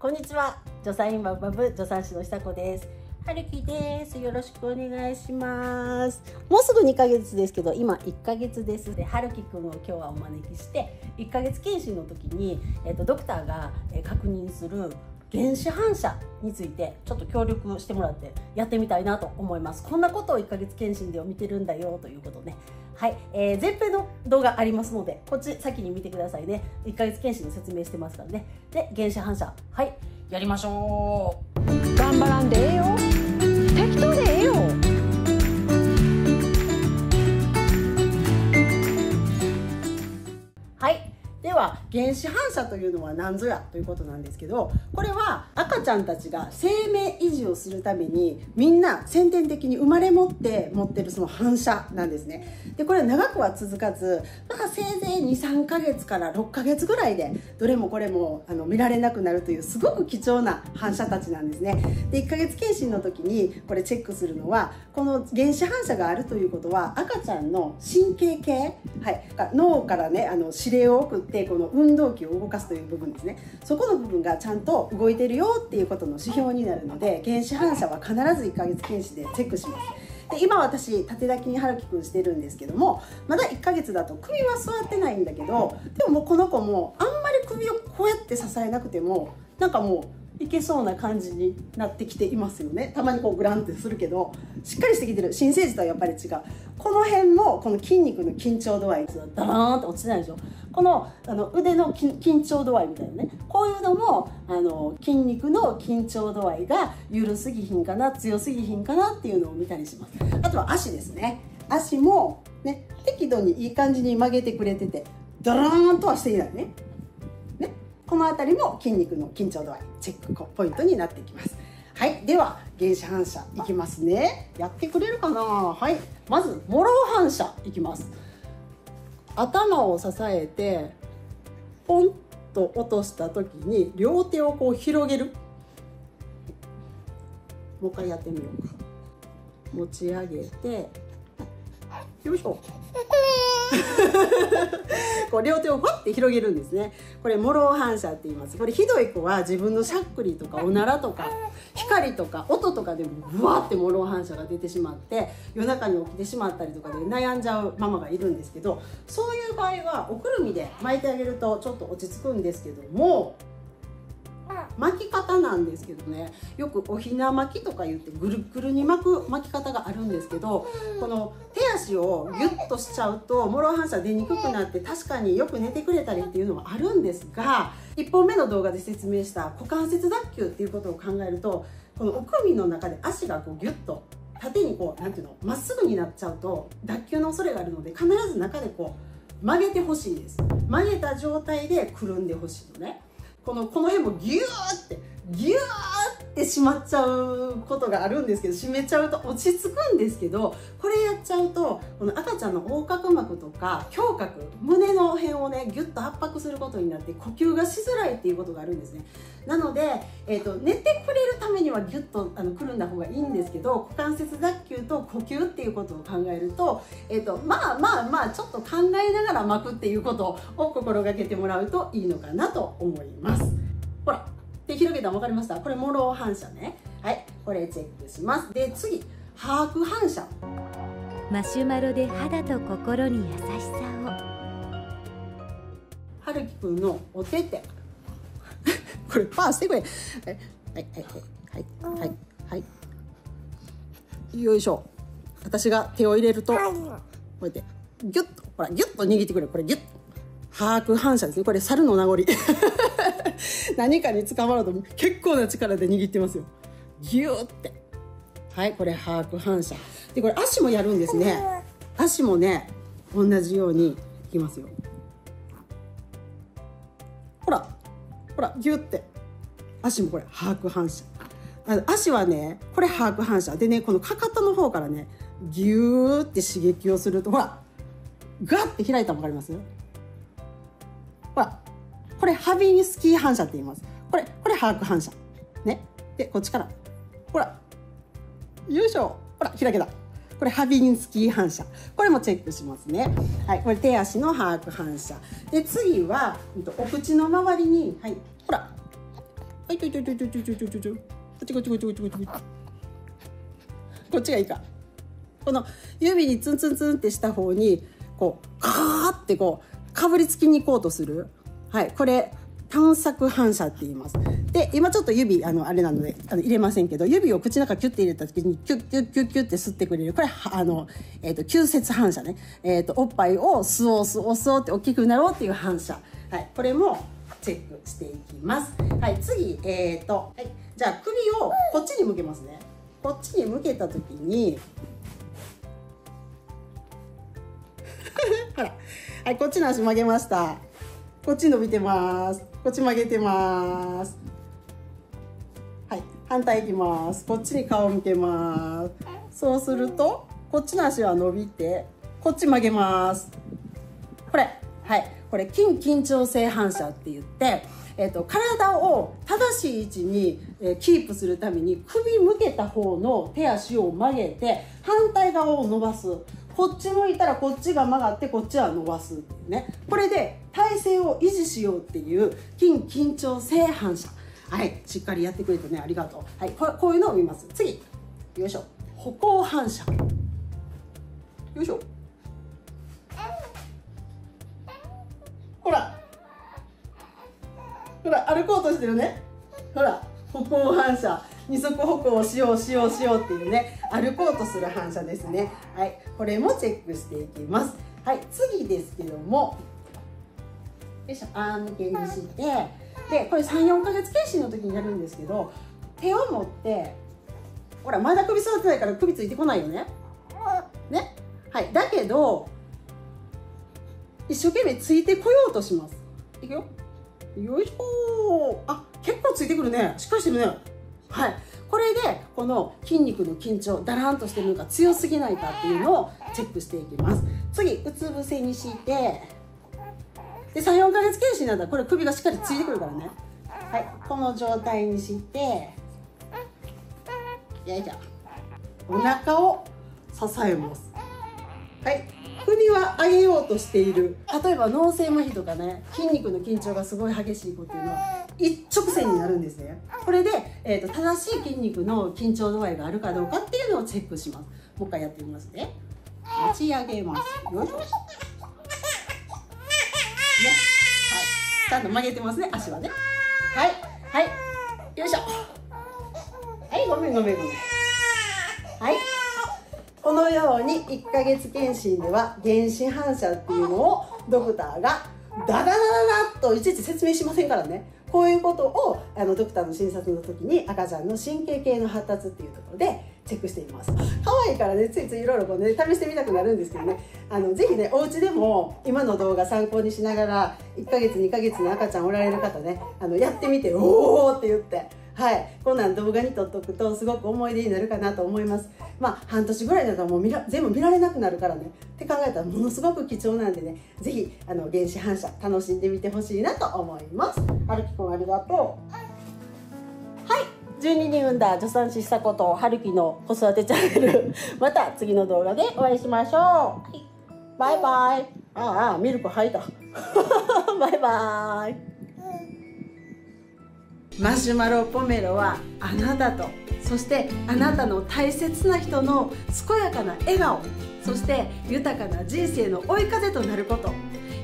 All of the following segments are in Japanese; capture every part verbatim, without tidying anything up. こんにちは、助産院バブバブ助産師の久子です。はるきです。よろしくお願いします。もうすぐにかげつですけど、今いっかげつです。で、はるきくんを今日はお招きして、いっかげつ検診の時に、えー、とドクターが確認する原始反射についてちょっと協力してもらってやってみたいなと思います。こんなことをいっかげつ検診では見てるんだよということね。はい、えー、前編の動画ありますので、こっち先に見てくださいね。いっかげつ検診の説明してますからね。で、原始反射、はい、やりましょう。頑張らんでええよ、適当でええよ。はい、では原始反射というのは何ぞやということなんですけど、これは赤ちゃんたちが生命維持をするためにみんな先天的に生まれ持って持ってるその反射なんですね。でこれは長くは続かず、まあ、せいぜいに、さんかげつからろっかげつぐらいでどれもこれもあの見られなくなるという、すごく貴重な反射たちなんですね。でいっかげつ検診の時にこれチェックするのは、この原始反射があるということは赤ちゃんの神経系、はい、脳からね、あの指令を送ってでこの運動器を動かすという部分ですね。そこの部分がちゃんと動いてるよっていうことの指標になるので、原始反射は必ずいっかげつ検診でチェックします。で今私縦抱きにはるきくんしてるんですけども、まだいっかげつだと首は座ってないんだけど、でももうこの子もあんまり首をこうやって支えなくてもなんかもういけそうな感じになってきていますよね。たまにこうグランってするけど、しっかりしてきてる。新生児とはやっぱり違う。この辺もこの筋肉の緊張度合い、ダラーンって落ちてないでしょ。この、あの腕の緊張度合いみたいなね、こういうのもあの筋肉の緊張度合いが緩すぎひんかな、強すぎひんかなっていうのを見たりします。あとは足ですね。足もね、適度にいい感じに曲げてくれてて、ドラーンとはしていないね。ね、この辺りも筋肉の緊張度合いチェックポイントになってきます。はい、では原始反射いきますね。やってくれるかな。はい、まずモロー反射いきます。頭を支えてポンと落とした時に両手をこう広げる。もう一回やってみようか。持ち上げて、よいしょこう両手をパッて広げるんですね。これモロー反射って言います。これひどい子は自分のしゃっくりとかおならとか光とか音とかでもブワーってモロー反射が出てしまって、夜中に起きてしまったりとかで悩んじゃうママがいるんですけど、そういう場合はおくるみで巻いてあげるとちょっと落ち着くんですけども、巻き方なんですけどね、よくおひな巻きとか言ってぐるぐるに巻く巻き方があるんですけど、この手足をギュッとしちゃうとモロー反射出にくくなって、確かによく寝てくれたりっていうのもあるんですが、いっぽんめの動画で説明した股関節脱臼っていうことを考えると、このお首の中で足がこうギュッと縦にこう、なんていうの、まっすぐになっちゃうと脱臼の恐れがあるので、必ず中でこう曲げてほしいです。曲げた状態でくるんでほしいのね。この、この辺もギューってギューってしまっちゃうことがあるんですけど、締めちゃうと落ち着くんですけど、これやっちゃうとこの赤ちゃんの横隔膜とか胸郭、胸の辺をねギュッと圧迫することになって、呼吸がしづらいっていうことがあるんですね。なので、えーと、寝てくれるためにはギュッとあのくるんだ方がいいんですけど、股関節脱臼と呼吸っていうことを考えると、えーと、まあまあまあちょっと考えながら巻くっていうことを心がけてもらうといいのかなと思います。ほら、手広げたの分かりました。これモロー反射ね。はい、これチェックします。で、次、ハーク反射。マシュマロで肌と心に優しさを。はるきくんのお手手。これパーしてくれ。はいはいはいはいはいはい。よいしょ。私が手を入れると、こうやってギュッと、ほらギュッと握ってくれ。これギュッ。ハーク反射ですね。これ猿の名残。何かに捕まると結構な力で握ってますよ。ギューって。はい、これハーク反射。でこれ足もやるんですね。足もね、同じようにいきますよ。ほら。ほらギュって足もこれハーク反射。足はねこれハーク反射でね、このかかとの方からねギューって刺激をすると、ほらガッて開いたの分かります？ほら、これハビニスキー反射って言います。これこれハーク反射ね。でこっちからほら、よいしょ、ほら開けた。これハビニスキー反射、これもチェックしますね。はい、これ手足のハーク反射で、次はお口の周りに、はい、ほらあ、痛い痛い痛い痛い痛い痛い痛い痛い。こっちこっちこっちこっちこっちこっち。こっちがいいか。この指にツンツンツンってした方にこうカーってこうかぶりつきに行こうとする。はい、これ探索反射って言います。で、今ちょっと指あのあれなのであの入れませんけど、指を口の中キュッて入れた時にキュッキュッキュッキュッって吸ってくれる。これあのえっと吸節反射ね。えっとおっぱいを吸おう吸おう吸おうって大きくなろうっていう反射。はい、これもチェックしていきます。はい、次えっとはい、じゃあ首をこっちに向けますね。こっちに向けた時にほら、はい、こっちの足曲げました。こっち伸びてます。こっち曲げてます。はい、反対いきます。こっちに顔を向けます。そうすると、こっちの足は伸びて、こっち曲げます。これ、はい、これ筋緊張性反射って言って、えっと体を正しい位置にキープするために首向けた方の手足を曲げて反対側を伸ばす。こっち向いたらこっちが曲がってこっちは伸ばすっていうね。これで体勢を維持しようっていう筋緊張性反射。はい、しっかりやってくれてね、ありがとう。はい、こ, こういうのを見ます。次、よいしょ、歩行反射。よいしょ。ほら、ほら歩こうとしてるね。ほら、歩行反射。二足歩行をしようしようしようっていうね、歩こうとする反射ですね。はい、これもチェックしていきます。はい、次ですけども、よいしょ、あー向けにして、でこれさん、よんかげつ健診の時にやるんですけど、手を持って、ほらまだ首座ってないから首ついてこないよね。ね、はい、だけど一生懸命ついてこようとします。いくよ。よいしょー。あ、結構ついてくるね。しっかりしてるね。はい、これでこの筋肉の緊張だらんとしてるのか強すぎないかっていうのをチェックしていきます。次うつ伏せにしてでさん、よんかげつ検診なんだらこれ首がしっかりついてくるからね。はい、この状態にしてよいしょ、お腹を支えます。はい、首は上げようとしている。例えば脳性麻痺とかね、筋肉の緊張がすごい激しい子っていうのは一直線になるんですね。これで、えーと、正しい筋肉の緊張度合いがあるかどうかっていうのをチェックします。もう一回やってみますね。立ち上げます。よいしょ。ね。はい。ちゃんと曲げてますね、足はね。はい。はい。よいしょ。はい、ごめんごめんごめん。はい。このようにいっかげつ健診では原始反射っていうのをドクターがダダダダダといちいち説明しませんからね。こういうことをあのドクターの診察の時に赤ちゃんの神経系の発達っていうところでチェックしています。可愛いからね、ついついいろいろこうね試してみたくなるんですけどね、あのぜひねお家でも今の動画参考にしながらいっかげつにかげつの赤ちゃんおられる方ね、あのやってみておーって言って。はい、こんなん動画に撮っとくとすごく思い出になるかなと思います。まあ半年ぐらいだともう見ら全部見られなくなるからねって考えたらものすごく貴重なんでね、是非あの原始反射楽しんでみてほしいなと思います。はるきくんありがとう。はい、じゅうににん産んだ助産師久子とはるきの子育てチャンネルまた次の動画でお会いしましょう、はい、バイバイ。ああミルク吐いたバイバーイ。マシュマロポメロはあなたと、そしてあなたの大切な人の健やかな笑顔、そして豊かな人生の追い風となること、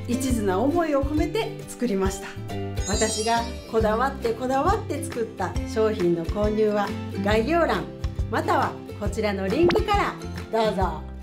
一途な思いを込めて作りました。私がこだわってこだわって作った商品の購入は概要欄またはこちらのリンクからどうぞ。